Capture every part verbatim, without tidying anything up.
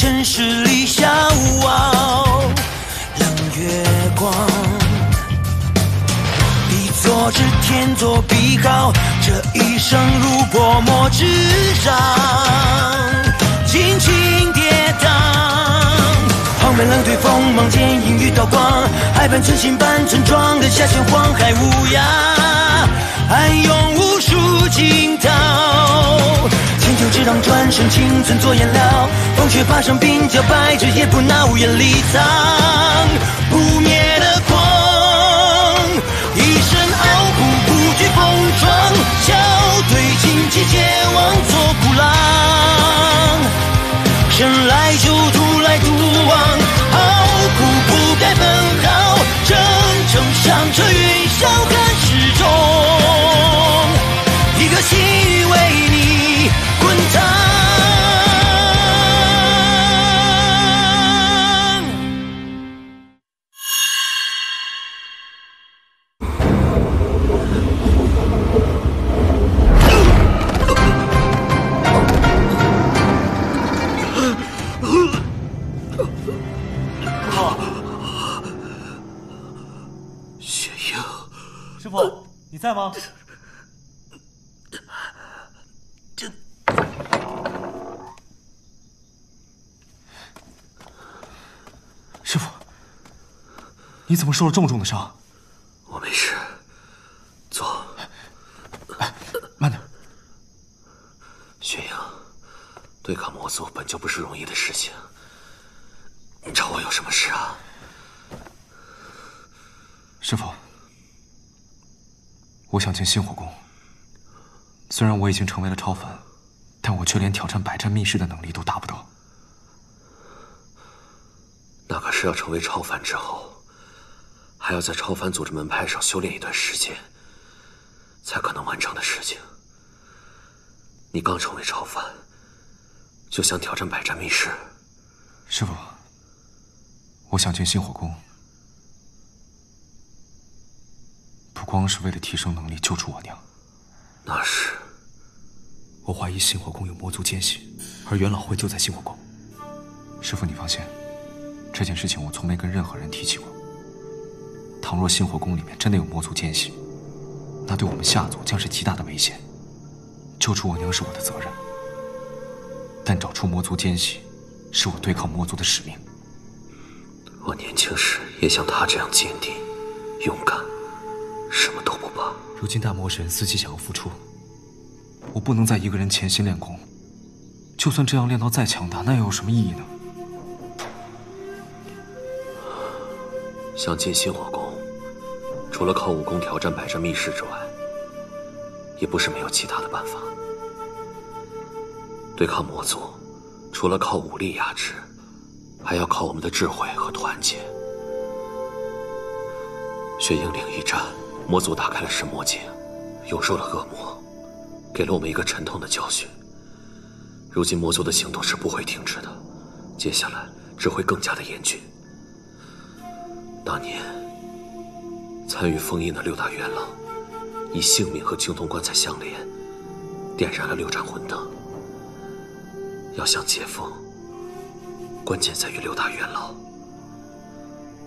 城市里消亡，冷月光。地坐之天作必好，这一生如泼墨之上，轻轻跌宕。 旁边冷对锋芒剑影与刀光，海畔春心伴村庄，人下闲晃海无涯，暗涌无数惊涛。千秋之浪转身，青春做颜料，风雪爬上鬓角，白昼也不恼，眼里藏不灭的光。一身傲骨，不惧风霜，笑对荆棘，前往做孤狼。生来就土，来土。 上车云霄看始终，一颗心为你滚烫。啊 雪莹，师傅，你在吗？这师傅，你怎么受了这么重的伤？我没事，坐。哎，慢点。雪莹，对抗魔族本就不是容易的事情，你找我有什么事啊？ 师父，我想进星火宫。虽然我已经成为了超凡，但我却连挑战百战秘师的能力都达不到。那可是要成为超凡之后，还要在超凡组织门派上修炼一段时间，才可能完成的事情。你刚成为超凡，就想挑战百战秘师？师父，我想进星火宫。 不光是为了提升能力救出我娘，那是。我怀疑星火宫有魔族奸细，而元老会就在星火宫。师父，你放心，这件事情我从没跟任何人提起过。倘若星火宫里面真的有魔族奸细，那对我们夏族将是极大的危险。救出我娘是我的责任，但找出魔族奸细，是我对抗魔族的使命。我年轻时也像他这样坚定、勇敢。 什么都不怕。如今大魔神伺机想要复出，我不能再一个人潜心练功。就算这样练到再强大，那又有什么意义呢？想进星火宫，除了靠武功挑战百战秘师之外，也不是没有其他的办法。对抗魔族，除了靠武力压制，还要靠我们的智慧和团结。雪鹰岭一战。 魔族打开了神魔界，涌入了恶魔，给了我们一个沉痛的教训。如今魔族的行动是不会停止的，接下来只会更加的严峻。当年参与封印的六大元老，以性命和青铜棺材相连，点燃了六盏魂灯。要想解封，关键在于六大元老。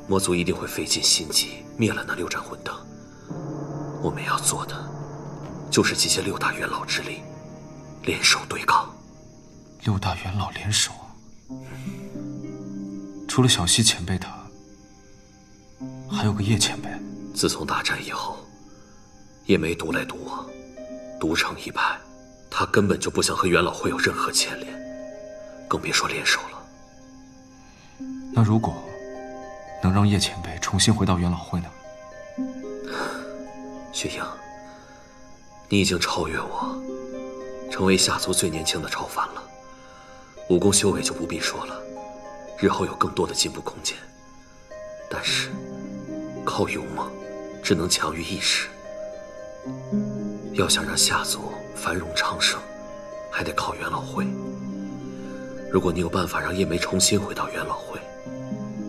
魔族一定会费尽心机灭了那六盏魂灯。 我们要做的，就是集结六大元老之力，联手对抗。六大元老联手，除了小西前辈他，还有个叶前辈。自从大战以后，叶梅独来独往，独成一派。他根本就不想和元老会有任何牵连，更别说联手了。那如果能让叶前辈重新回到元老会呢？ 雪莹，你已经超越我，成为夏族最年轻的超凡了。武功修为就不必说了，日后有更多的进步空间。但是，靠勇猛只能强于一时。要想让夏族繁荣昌盛，还得靠元老会。如果你有办法让叶梅重新回到元老会，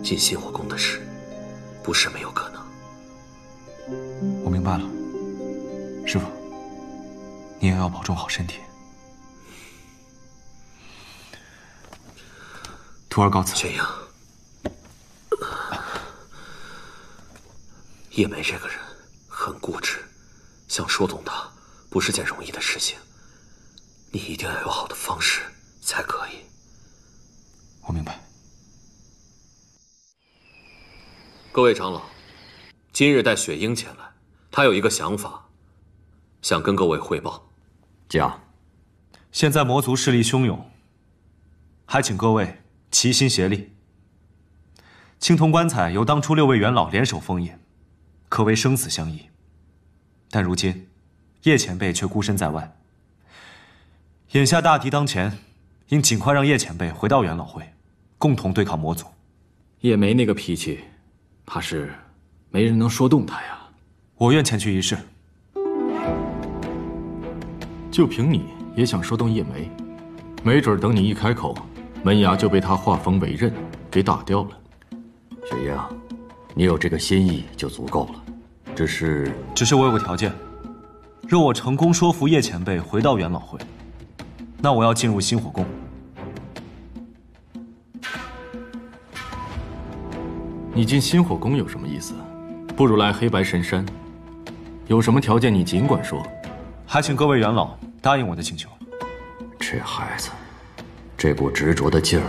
进星火宫的事，不是没有可能。 我明白了，师傅，你也要保重好身体。徒儿告辞。玄阳，叶梅这个人很固执，想说动她不是件容易的事情。你一定要有好的方式才可以。我明白。各位长老，今日带雪鹰前来，他有一个想法，想跟各位汇报。讲。现在魔族势力汹涌，还请各位齐心协力。青铜棺材由当初六位元老联手封印，可谓生死相依。但如今，叶前辈却孤身在外。眼下大敌当前，应尽快让叶前辈回到元老会，共同对抗魔族。叶梅那个脾气，怕是没人能说动他呀。我愿前去一试。就凭你也想说动叶梅？没准等你一开口，门牙就被他化风为刃给打掉了。雪鹰，你有这个心意就足够了。只是……只是我有个条件，若我成功说服叶前辈回到元老会，那我要进入新火宫。你进新火宫有什么意思？不如来黑白神山。有什么条件你尽管说。还请各位元老答应我的请求。这孩子，这股执着的劲儿，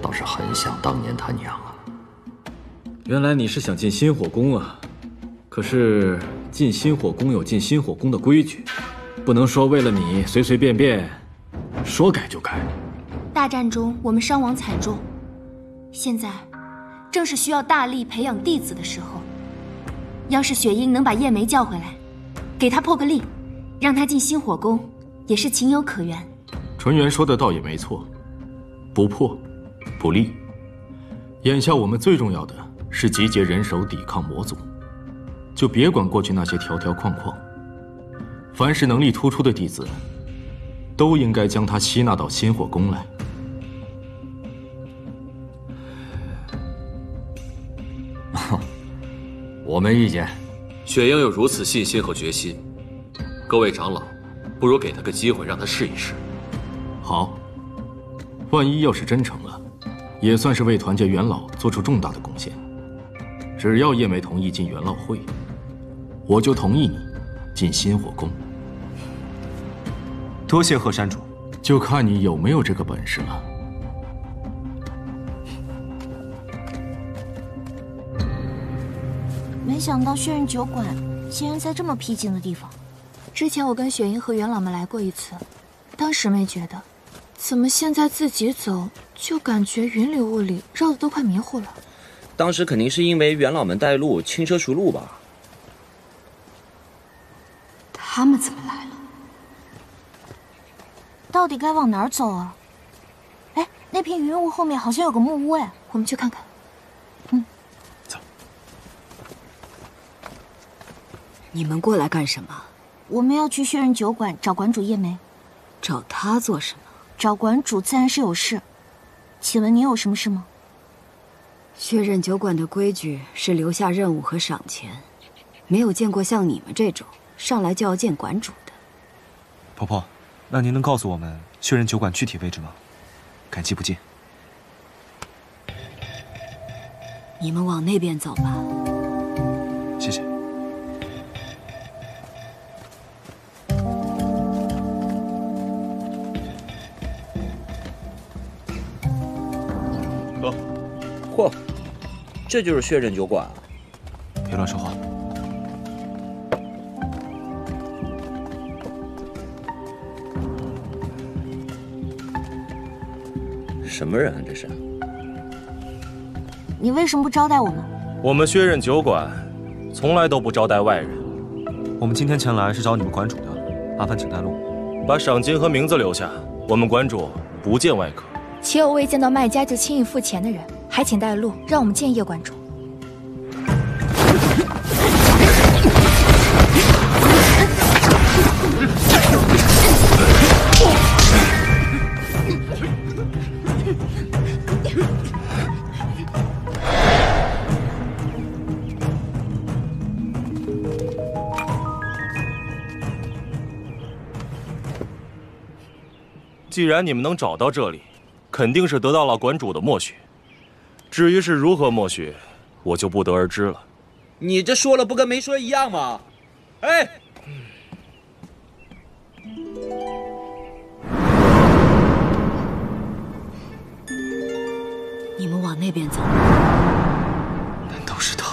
倒是很像当年他娘啊。原来你是想进新火宫啊？可是进新火宫有进新火宫的规矩，不能说为了你随随便便，说改就改。大战中我们伤亡惨重，现在正是需要大力培养弟子的时候。要是雪鹰能把叶梅叫回来，给她破个例，让她进新火宫，也是情有可原。纯元说的倒也没错，不破，不立。眼下我们最重要的是集结人手抵抗魔族，就别管过去那些条条框框。凡是能力突出的弟子，都应该将他吸纳到新火宫来。我没意见。雪鹰有如此信心和决心，各位长老，不如给他个机会，让他试一试。好，万一要是真成了，也算是为团结元老做出重大的贡献。只要叶梅同意进元老会，我就同意你进新火宫。多谢贺山主，就看你有没有这个本事了。没想到血刃酒馆竟然在这么僻静的地方。之前我跟雪鹰和元老们来过一次，当时没觉得，怎么现在自己走就感觉云里雾里，绕得都快迷糊了。当时肯定是因为元老们带路，轻车熟路吧。他们怎么来了？到底该往哪儿走啊？哎，那片云雾后面好像有个木屋，哎，我们去看看。嗯，走。你们过来干什么？我们要去血刃酒馆找馆主叶梅。找他做什么？找馆主自然是有事，请问你有什么事吗？血刃酒馆的规矩是留下任务和赏钱，没有见过像你们这种上来就要见馆主的。婆婆，那您能告诉我们血刃酒馆具体位置吗？敢进不进？你们往那边走吧。谢谢。嚯，这就是血刃酒馆啊！别乱说话。什么人啊，这是？你为什么不招待我们？我们血刃酒馆从来都不招待外人。我们今天前来是找你们馆主的，麻烦请带路。把赏金和名字留下，我们馆主不见外客。岂有未见到卖家就轻易付钱的人？还请带路，让我们见叶馆主。既然你们能找到这里，肯定是得到了馆主的默许。至于是如何默许，我就不得而知了。你这说了不跟没说一样吗？哎，你们往那边走。难道是他？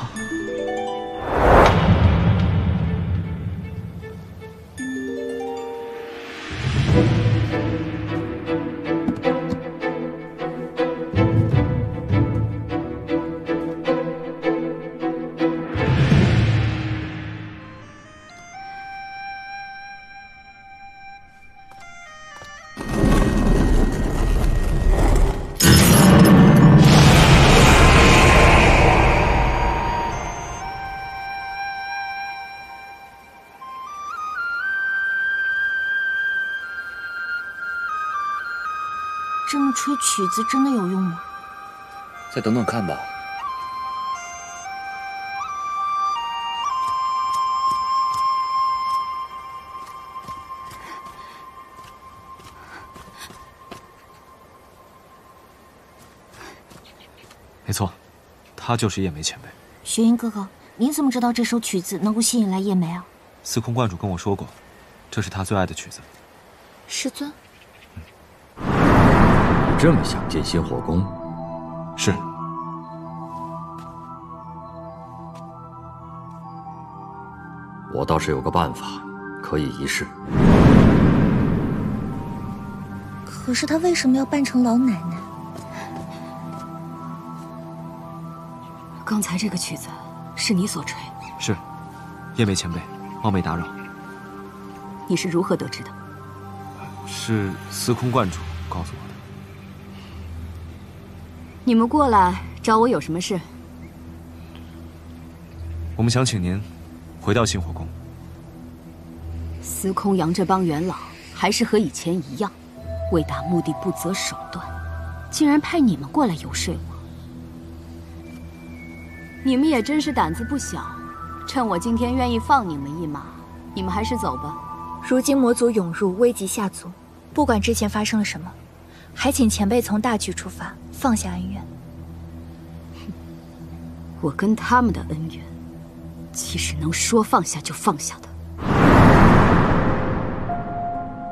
吹曲子真的有用吗？再等等看吧。没错，他就是叶梅前辈。雪鹰哥哥，您怎么知道这首曲子能够吸引来叶梅啊？司空观主跟我说过，这是他最爱的曲子。师尊。 这么想见新火宫？是。我倒是有个办法，可以一试。可是他为什么要扮成老奶奶？刚才这个曲子是你所吹？是，叶梅前辈，冒昧打扰。你是如何得知的？是司空观主告诉我的。 你们过来找我有什么事？我们想请您回到新火宫。司空阳这帮元老还是和以前一样，为达目的不择手段，竟然派你们过来游说我。你们也真是胆子不小，趁我今天愿意放你们一马，你们还是走吧。如今魔族涌入，危及下族，不管之前发生了什么。 还请前辈从大局出发，放下恩怨。我跟他们的恩怨，岂是能说放下就放下的？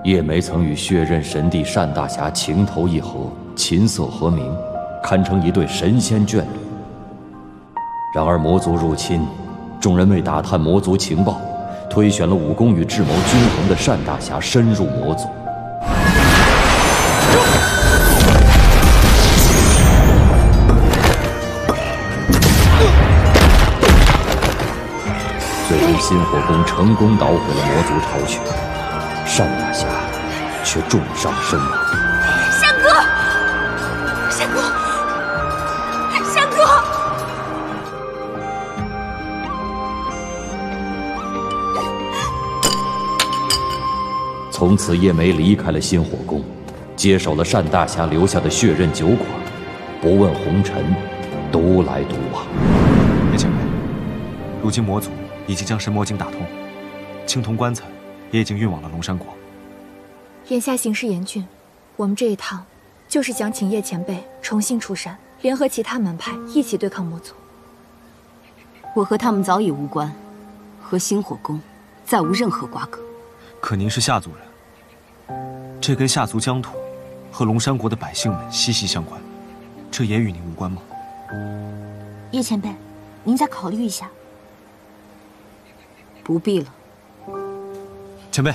叶梅曾与血刃神帝单大侠情投意合，琴瑟和鸣，堪称一对神仙眷侣。然而魔族入侵，众人为打探魔族情报，推选了武功与智谋均衡的单大侠深入魔族。 最终，新火宫成功捣毁了魔族巢穴，单大侠却重伤身亡。山哥，山哥，山哥！从此，叶梅离开了新火宫，接手了单大侠留下的血刃酒馆，不问红尘，独来独往。叶前辈，如今魔族。 已经将神魔经打通，青铜棺材也已经运往了龙山国。眼下形势严峻，我们这一趟就是想请叶前辈重新出山，联合其他门派一起对抗魔族。我和他们早已无关，和星火宫再无任何瓜葛。可您是夏族人，这跟夏族疆土和龙山国的百姓们息息相关，这也与您无关吗？叶前辈，您再考虑一下。 不必了，前辈。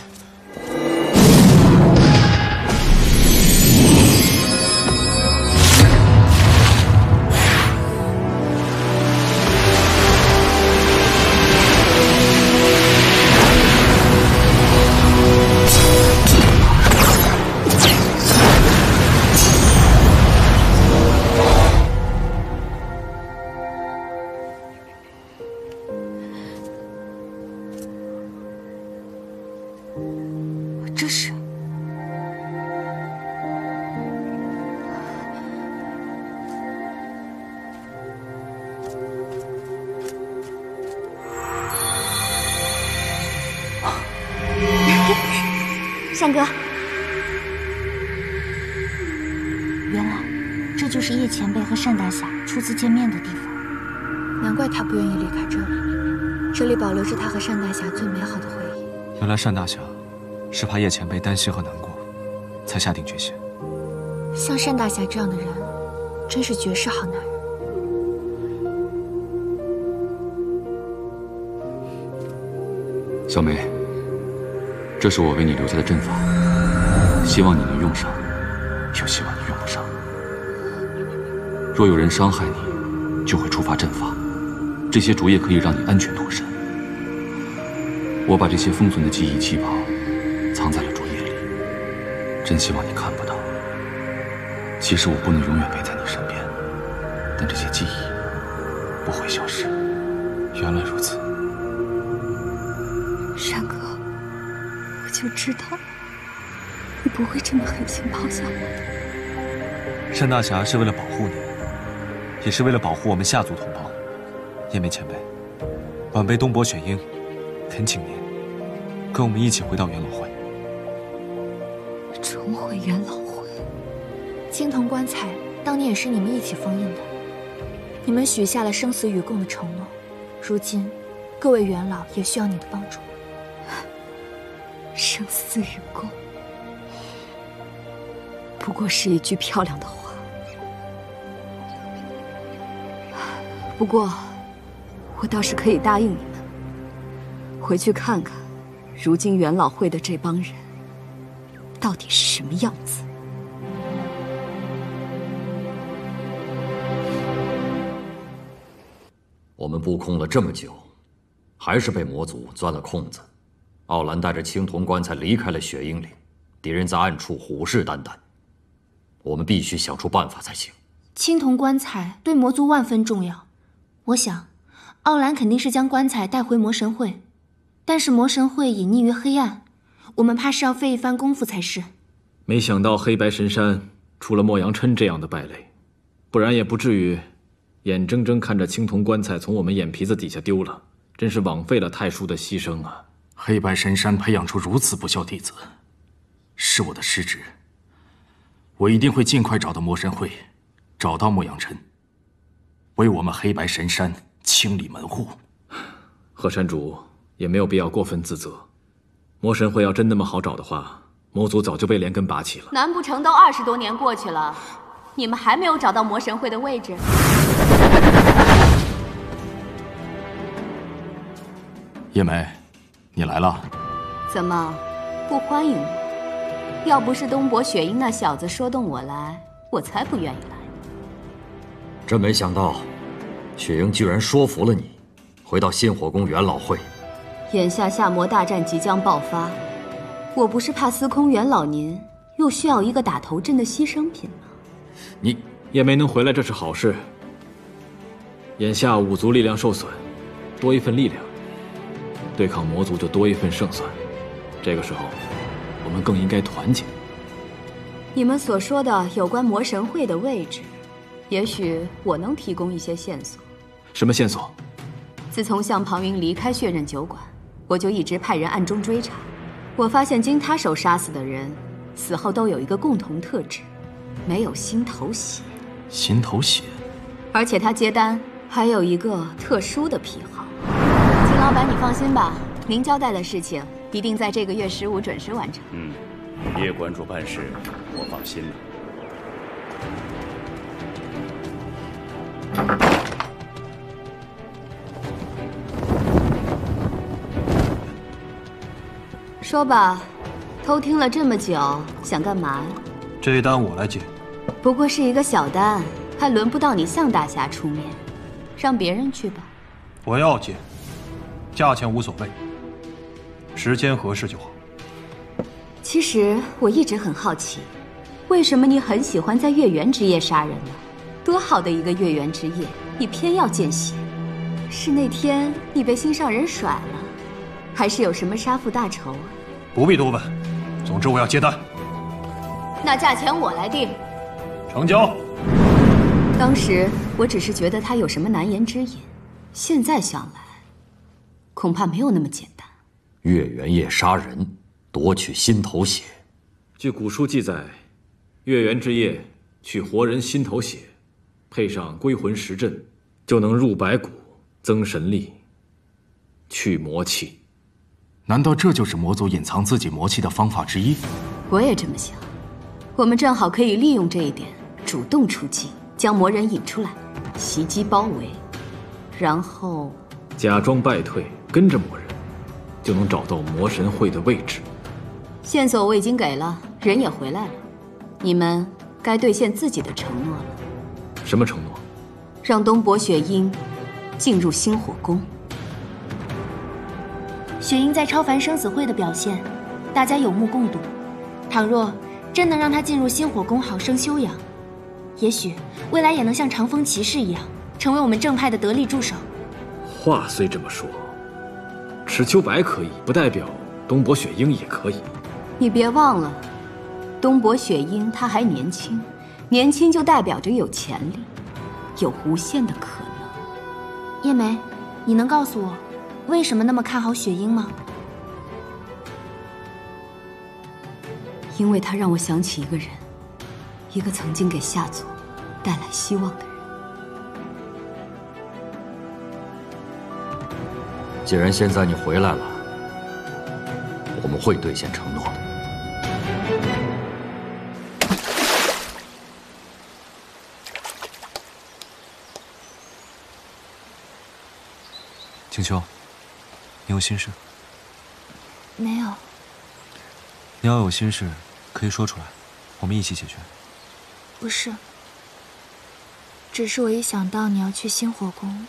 单哥，原来这就是叶前辈和单大侠初次见面的地方。难怪他不愿意离开这里，这里保留着他和单大侠最美好的回忆。原来单大侠是怕叶前辈担心和难过，才下定决心。像单大侠这样的人，真是绝世好男人。 小梅，这是我为你留下的阵法，希望你能用上，又希望你用不上。若有人伤害你，就会触发阵法，这些竹叶可以让你安全脱身。我把这些封存的记忆气泡藏在了竹叶里，真希望你看不到。其实我不能永远陪在你身边，但这些记忆不会消失。原来如此。 山哥，我就知道你不会这么狠心抛下我的。单大侠是为了保护你，也是为了保护我们夏族同胞。叶梅前辈，晚辈东伯雪鹰，恳请您跟我们一起回到元老会。重回元老会，青铜棺材当年也是你们一起封印的，你们许下了生死与共的承诺，如今各位元老也需要你的帮助。 生死与共，不过是一句漂亮的话。不过，我倒是可以答应你们，回去看看，如今元老会的这帮人到底是什么样子。我们布控了这么久，还是被魔族钻了空子。 奥兰带着青铜棺材离开了雪鹰岭，敌人在暗处虎视眈眈，我们必须想出办法才行。青铜棺材对魔族万分重要，我想，奥兰肯定是将棺材带回魔神会，但是魔神会隐匿于黑暗，我们怕是要费一番功夫才是。没想到黑白神山出了莫阳琛这样的败类，不然也不至于眼睁睁看着青铜棺材从我们眼皮子底下丢了，真是枉费了太叔的牺牲啊！ 黑白神山培养出如此不肖弟子，是我的失职。我一定会尽快找到魔神会，找到莫阳琛，为我们黑白神山清理门户。贺山主也没有必要过分自责。魔神会要真那么好找的话，魔族早就被连根拔起了。难不成都二十多年过去了，你们还没有找到魔神会的位置？ 叶梅。 你来了，怎么不欢迎我？要不是东伯雪鹰那小子说动我来，我才不愿意来。真没想到，雪鹰居然说服了你，回到新火宫元老会。眼下下魔大战即将爆发，我不是怕司空元老您又需要一个打头阵的牺牲品吗？你叶梅能回来，这是好事。眼下五族力量受损，多一份力量。 对抗魔族就多一份胜算，这个时候，我们更应该团结。你们所说的有关魔神会的位置，也许我能提供一些线索。什么线索？自从向庞云离开血刃酒馆，我就一直派人暗中追查。我发现经他手杀死的人，死后都有一个共同特质，没有心头血。心头血？而且他接单还有一个特殊的癖好。 老板，你放心吧，您交代的事情一定在这个月十五准时完成。嗯，叶馆主办事，我放心了。说吧，偷听了这么久，想干嘛？这一单我来接。不过是一个小单，还轮不到你向大侠出面，让别人去吧。我要接。 价钱无所谓，时间合适就好。其实我一直很好奇，为什么你很喜欢在月圆之夜杀人呢？多好的一个月圆之夜，你偏要见血，是那天你被心上人甩了，还是有什么杀父大仇啊？不必多问，总之我要接单。那价钱我来定。成交。当时我只是觉得他有什么难言之隐，现在想来。 恐怕没有那么简单。月圆夜杀人，夺取心头血。据古书记载，月圆之夜，去活人心头血，配上归魂石阵，就能入白骨，增神力，去魔气。难道这就是魔族隐藏自己魔气的方法之一？我也这么想。我们正好可以利用这一点，主动出击，将魔人引出来，袭击包围，然后假装败退，跟着魔人，就能找到魔神会的位置。线索我已经给了，人也回来了，你们 该兑现自己的承诺了。什么承诺？让东伯雪鹰进入星火宫。雪鹰在超凡生死会的表现，大家有目共睹。倘若真能让他进入星火宫好生修养，也许未来也能像长风骑士一样，成为我们正派的得力助手。话虽这么说，池秋白可以，不代表东伯雪鹰也可以。你别忘了， 东伯雪鹰他还年轻，年轻就代表着有潜力，有无限的可能。叶梅，你能告诉我，为什么那么看好雪鹰吗？因为他让我想起一个人，一个曾经给夏族带来希望的人。既然现在你回来了，我们会兑现承诺的。 景秋，你有心事？没有。你要有心事，可以说出来，我们一起解决。不是，只是我一想到你要去星火宫，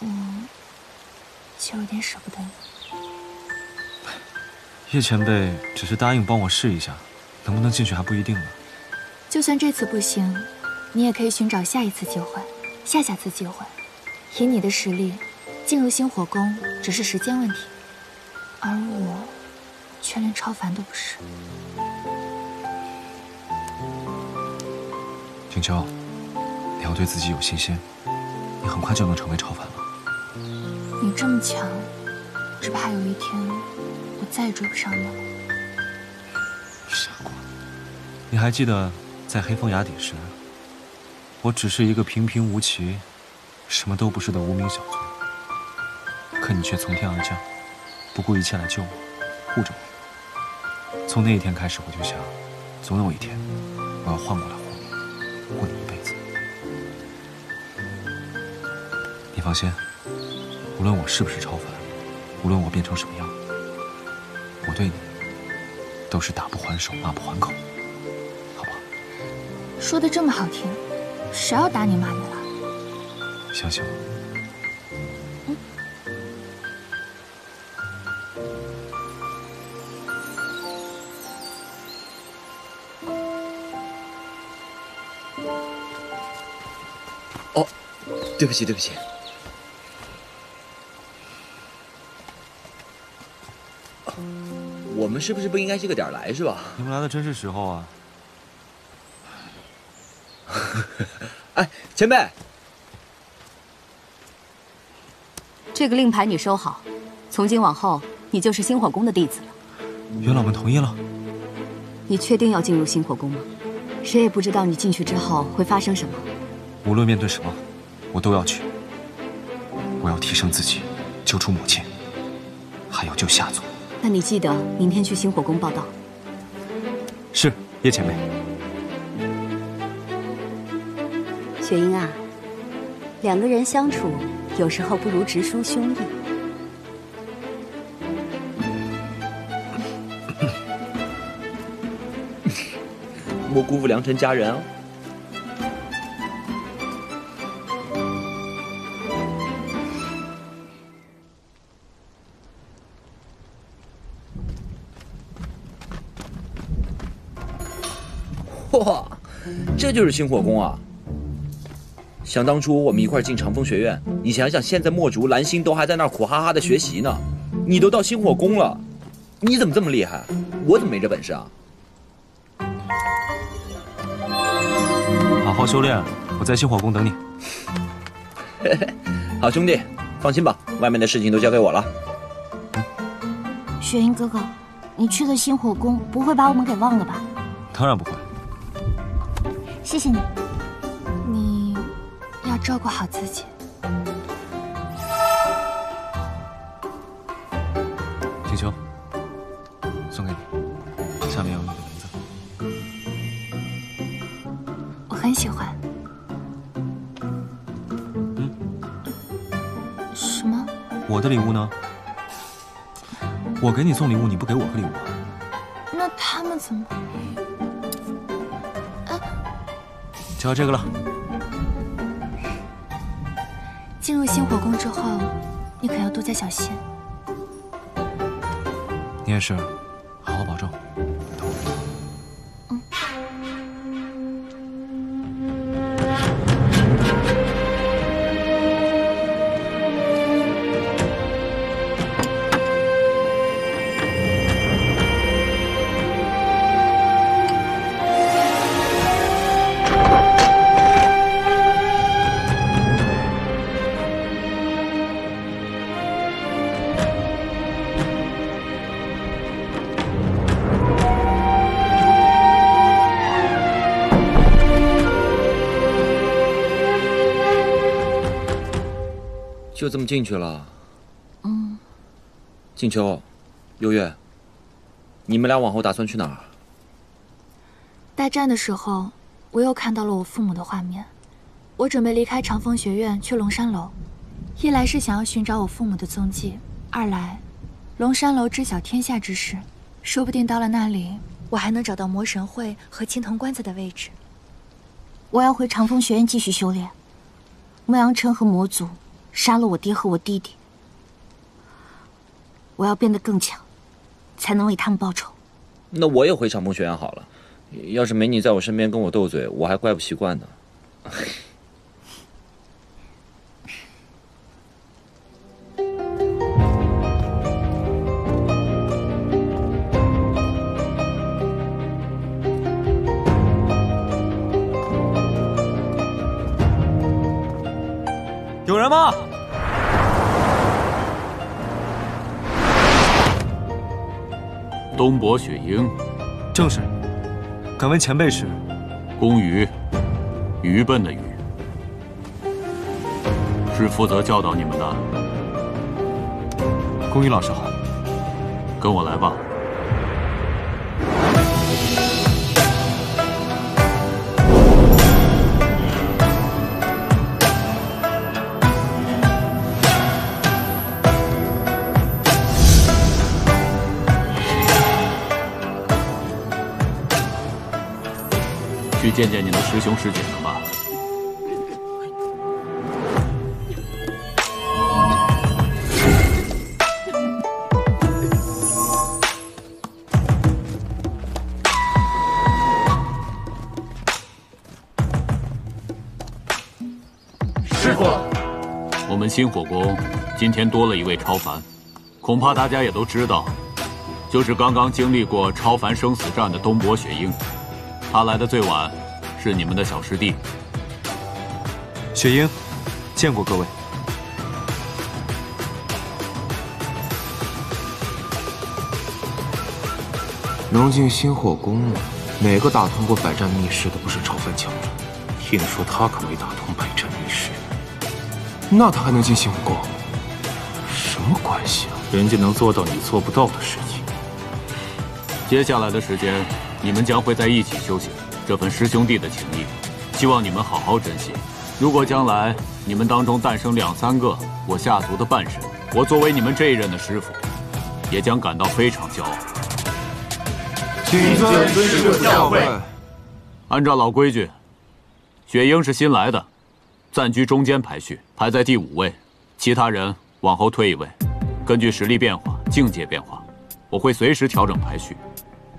嗯，就有点舍不得你。叶前辈只是答应帮我试一下，能不能进去还不一定呢。就算这次不行，你也可以寻找下一次机会，下下次机会。以你的实力 进入星火宫只是时间问题，而我却连超凡都不是。景秋，你要对自己有信心，你很快就能成为超凡了。你这么强，只怕有一天我再也追不上你了。傻瓜，你还记得在黑风崖底时，我只是一个平平无奇、什么都不是的无名小卒。 可你却从天而降，不顾一切来救我，护着我。从那一天开始，我就想，总有一天，我要换过来护你，护你一辈子。你放心，无论我是不是超凡，无论我变成什么样，我对你都是打不还手，骂不还口，好不好？说的这么好听，谁要打你骂你了？相信我。 对不起，对不起。我们是不是不应该这个点来，是吧？你们来的真是时候啊！哎，前辈，这个令牌你收好，从今往后你就是星火宫的弟子了。元老们同意了。你确定要进入星火宫吗？谁也不知道你进去之后会发生什么。无论面对什么， 我都要去，我要提升自己，救出母亲，还要救夏族。那你记得明天去星火宫报道。是，叶前辈。雪鹰啊，两个人相处有时候不如直抒胸臆。莫辜负良辰佳人哦。 哇，这就是星火宫啊！想当初我们一块进长风学院，你想想，现在墨竹、蓝星都还在那儿苦哈哈的学习呢，你都到星火宫了，你怎么这么厉害？我怎么没这本事啊？好好修炼，我在星火宫等你。好兄弟，放心吧，外面的事情都交给我了。雪鹰哥哥，你去的星火宫不会把我们给忘了吧？当然不会。谢谢你。你要照顾好自己。 球，送给你，上面有你的名字。我很喜欢。嗯？什么？我的礼物呢？我给你送礼物，你不给我个礼物？那他们怎么？哎，就要这个了。进入新火宫之后，你可要多加小心。 你也是，好好保重。嗯。就这么进去了。嗯。静秋，幽月，你们俩往后打算去哪儿？大战的时候，我又看到了我父母的画面。我准备离开长风学院去龙山楼，一来是想要寻找我父母的踪迹，二来，龙山楼知晓天下之事，说不定到了那里，我还能找到魔神会和青铜棺材的位置。我要回长风学院继续修炼。牧羊城和魔族 杀了我爹和我弟弟，我要变得更强，才能为他们报仇。那我也回长风学院好了。要是没你在我身边跟我斗嘴，我还怪不习惯呢。有人吗？ 东伯雪鹰，正是。敢问前辈是？公愚，愚笨的愚，是负责教导你们的。公愚老师好，跟我来吧。去见见你的师兄师姐们吧。师傅，我们新火宫今天多了一位超凡，恐怕大家也都知道，就是刚刚经历过超凡生死战的东伯雪鹰。 他来的最晚，是你们的小师弟雪鹰，见过各位。能进新火宫的，哪个打通过百战密室的不是超凡强者？听说他可没打通百战密室，那他还能进新火宫？什么关系啊？人家能做到你做不到的事情。接下来的时间， 你们将会在一起修行，这份师兄弟的情谊，希望你们好好珍惜。如果将来你们当中诞生两三个我下族的半神，我作为你们这一任的师傅，也将感到非常骄傲。谨遵师傅教诲。按照老规矩，雪鹰是新来的，暂居中间排序，排在第五位，其他人往后退一位，根据实力变化、境界变化，我会随时调整排序。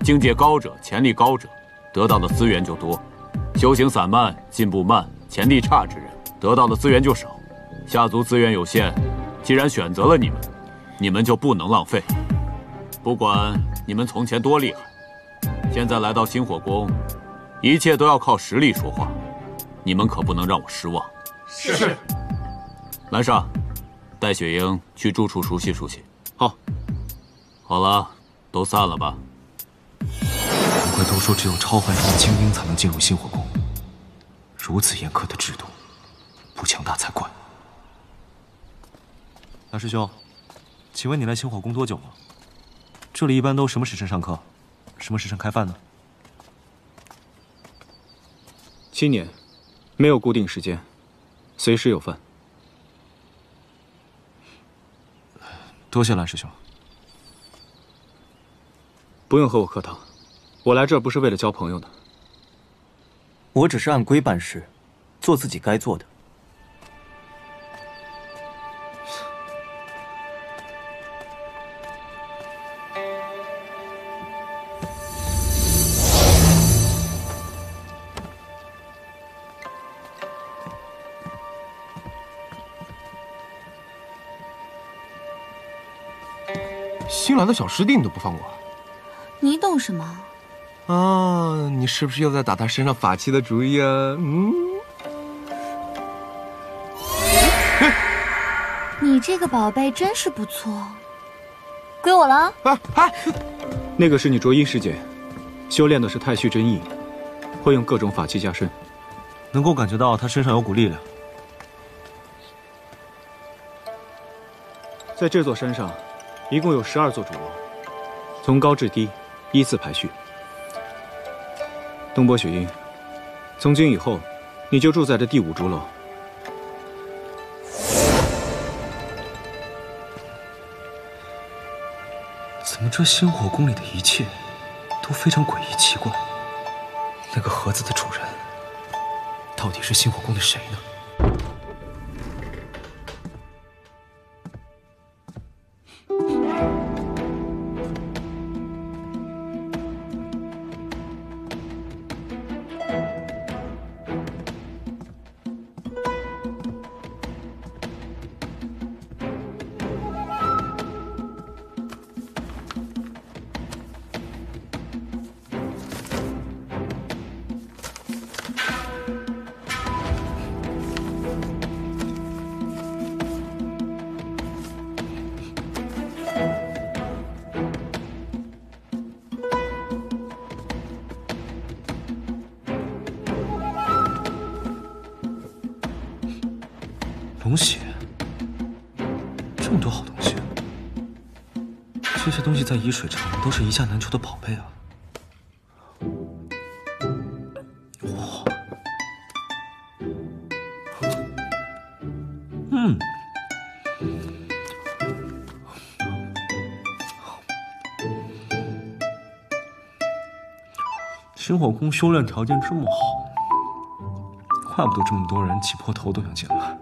境界高者、潜力高者，得到的资源就多；修行散漫、进步慢、潜力差之人，得到的资源就少。下族资源有限，既然选择了你们，你们就不能浪费。不管你们从前多厉害，现在来到新火宫，一切都要靠实力说话。你们可不能让我失望。是。兰莎，带雪鹰去住处熟悉熟悉。好。好了，都散了吧。 都说只有超凡中的精英才能进入新火宫，如此严苛的制度，不强大才怪。大师兄，请问你来星火宫多久了？这里一般都什么时辰上课，什么时辰开饭呢？七年，没有固定时间，随时有饭。多谢蓝师兄。 不用和我客套，我来这儿不是为了交朋友的。我只是按规办事，做自己该做的。新来的小师弟你都不放过。 你懂什么？啊，你是不是又在打他身上法器的主意啊？嗯，你这个宝贝真是不错，归我了。哎哎，那个是你卓一师姐，修炼的是太虚真意，会用各种法器加身，能够感觉到她身上有股力量。在这座山上，一共有十二座主楼，从高至低。 依次排序。东坡雪鹰，从今以后，你就住在这第五竹楼。怎么这星火宫里的一切都非常诡异奇怪？那个盒子的主人到底是星火宫的谁呢？ 龙血，这么多好东西，这些东西在沂水城都是一价难求的宝贝啊！哇，嗯，星火宫修炼条件这么好，怪不得这么多人挤破头都想进来。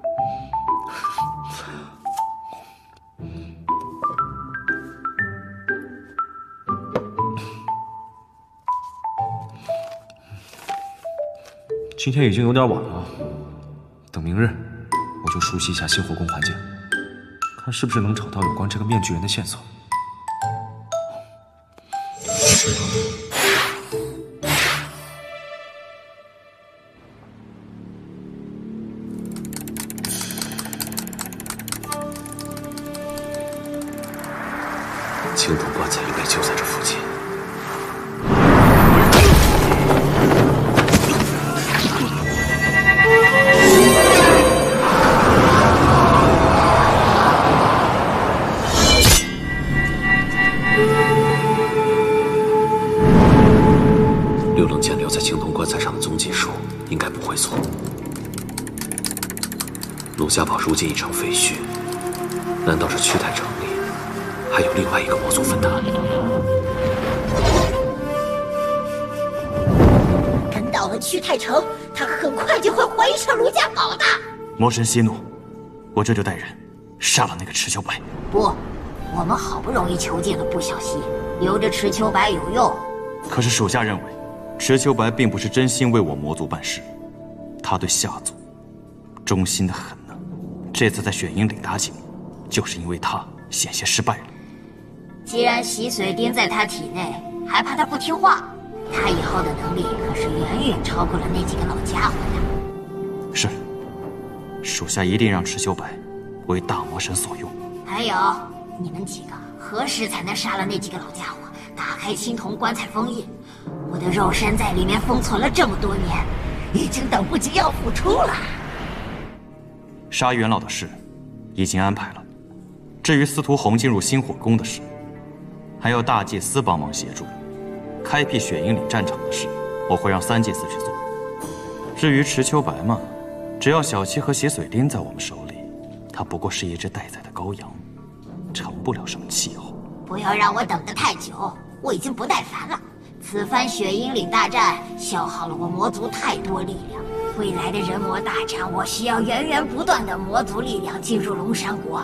今天已经有点晚了，等明日我就熟悉一下星火宫环境，看是不是能找到有关这个面具人的线索。青铜棺材应该就在这附近。 鲁家堡如今已成废墟，难道是曲台城里还有另外一个魔族分坛？等到了曲台城，他很快就会怀疑上卢家堡的。魔神息怒，我这就带人杀了那个池秋白。不，我们好不容易囚禁了不小溪，留着池秋白有用。可是属下认为，池秋白并不是真心为我魔族办事，他对夏族忠心的很。 这次在雪鹰岭打井，就是因为他险些失败了。既然习髓钉在他体内，还怕他不听话？他以后的能力可是远远超过了那几个老家伙的。是，属下一定让池修白为大魔神所用。还有，你们几个何时才能杀了那几个老家伙，打开青铜棺材封印？我的肉身在里面封存了这么多年，已经等不及要付出了。杀元老的事已经安排了，至于司徒红进入星火宫的事，还有大祭司帮忙协助，开辟雪鹰岭战场的事，我会让三祭司去做。至于池秋白嘛，只要小七和邪水林在我们手里，他不过是一只待宰的羔羊，成不了什么气候。不要让我等得太久，我已经不耐烦了。 此番雪鹰岭大战消耗了我魔族太多力量，未来的人魔大战，我需要源源不断的魔族力量进入龙山国，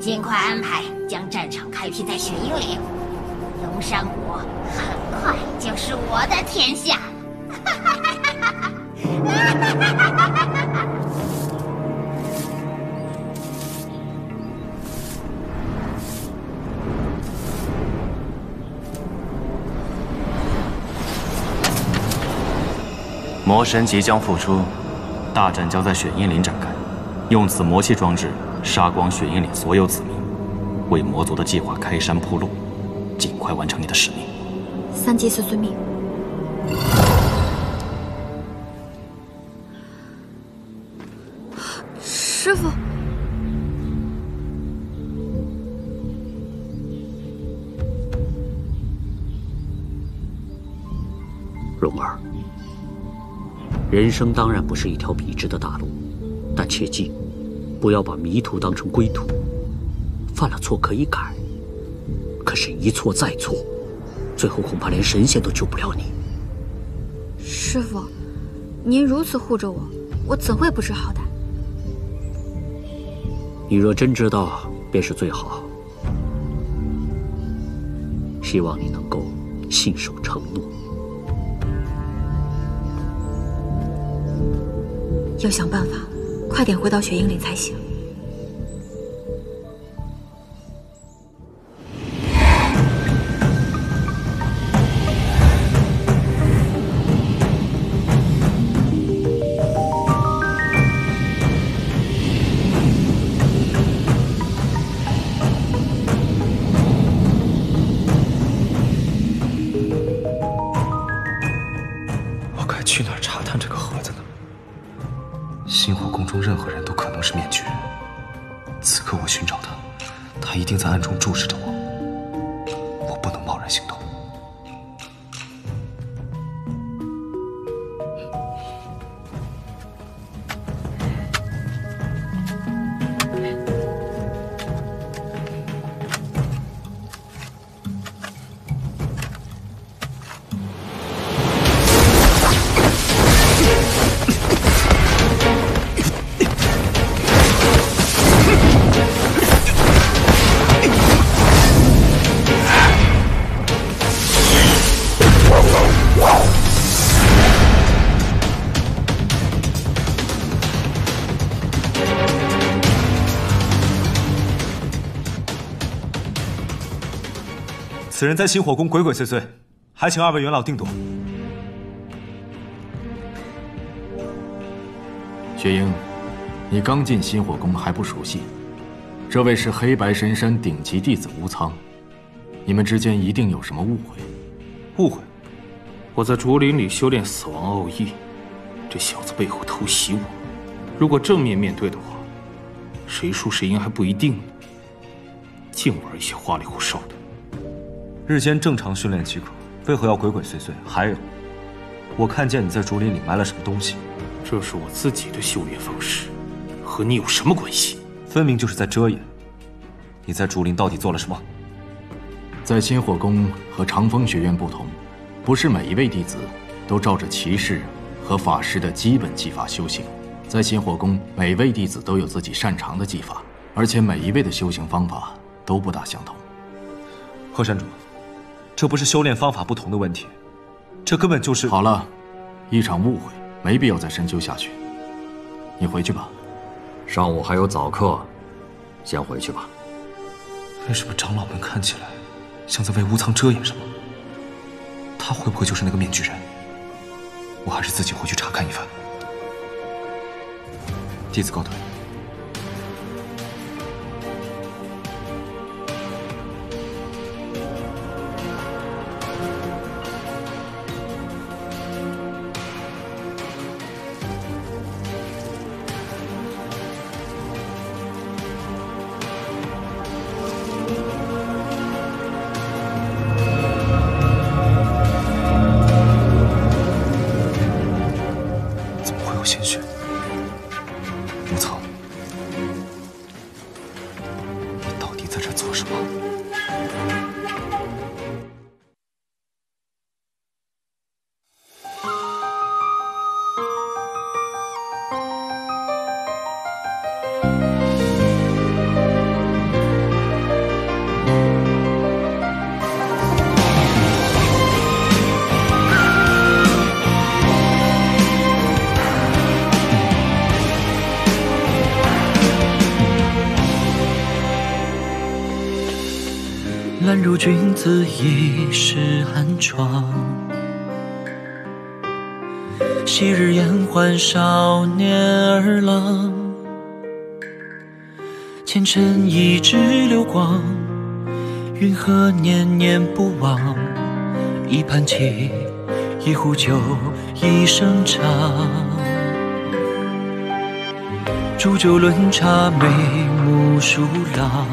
尽快安排将战场开辟在雪鹰岭，龙山国很快就是我的天下了。魔神即将复出，大战将在雪鹰岭展开。用此魔气装置杀光雪鹰岭所有子民，为魔族的计划开山铺路。尽快完成你的使命。三祭司遵命。师父，蓉儿。 人生当然不是一条笔直的大路，但切记，不要把迷途当成归途。犯了错可以改，可是一错再错，最后恐怕连神仙都救不了你。师父，您如此护着我，我怎会不知好歹？你若真知道，便是最好。希望你能够信守承诺。 要想办法，快点回到雪鹰岭才行。我该去哪儿查探这个盒子呢？ 星火宫中任何人都可能是面具，此刻我寻找他，他一定在暗中注视着我，我不能贸然行动。此人在星火宫鬼鬼祟祟，还请二位元老定夺。雪鹰，你刚进星火宫还不熟悉，这位是黑白神山顶级弟子乌苍，你们之间一定有什么误会。误会？我在竹林里修炼死亡奥义，这小子背后偷袭我，如果正面面对的话，谁输谁赢还不一定呢。净玩一些花里胡哨的。 日间正常训练即可，为何要鬼鬼祟祟？还有，我看见你在竹林里埋了什么东西，这是我自己的修炼方式，和你有什么关系？分明就是在遮掩。你在竹林到底做了什么？在星火宫和长风学院不同，不是每一位弟子都照着骑士和法师的基本技法修行。在星火宫，每位弟子都有自己擅长的技法，而且每一位的修行方法都不大相同。贺山主。 这不是修炼方法不同的问题，这根本就是好了，一场误会，没必要再深究下去。你回去吧，上午还有早课，先回去吧。为什么长老们看起来像在为乌苍遮掩什么？他会不会就是那个面具人？我还是自己回去查看一番。弟子告退。兰如君子，一世寒窗。昔日言欢少年儿郎，前尘一直流光，云何念念不忘？一盘棋，一壶酒，一声长。煮酒论茶，眉目疏朗。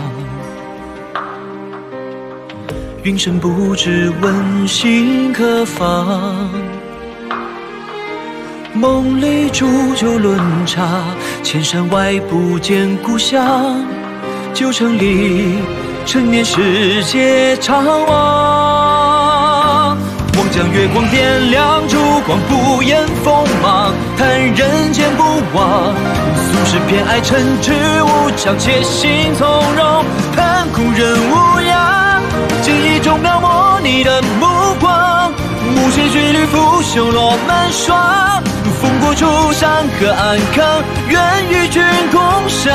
云深不知问心何方？梦里煮酒论茶，千山外不见故乡。旧城里，陈年世界怅惘。望将月光点亮，烛光不掩锋芒，叹人间不忘。俗世偏爱尘世无常，且行从容，叹故人无恙。 记忆中描摹你的目光，无限旋律拂袖落满霜。烽火处，山河安康，愿与君共赏。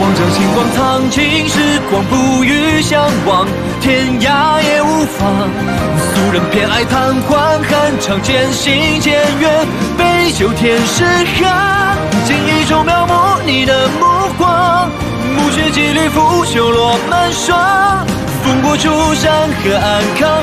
望将星光藏尽，时光不语相忘，天涯也无妨。俗人偏爱贪欢，酣畅渐行渐远，杯酒添诗行。记忆中描摹你的目光。 暮雪几缕拂袖落满霜，烽火处山河安康。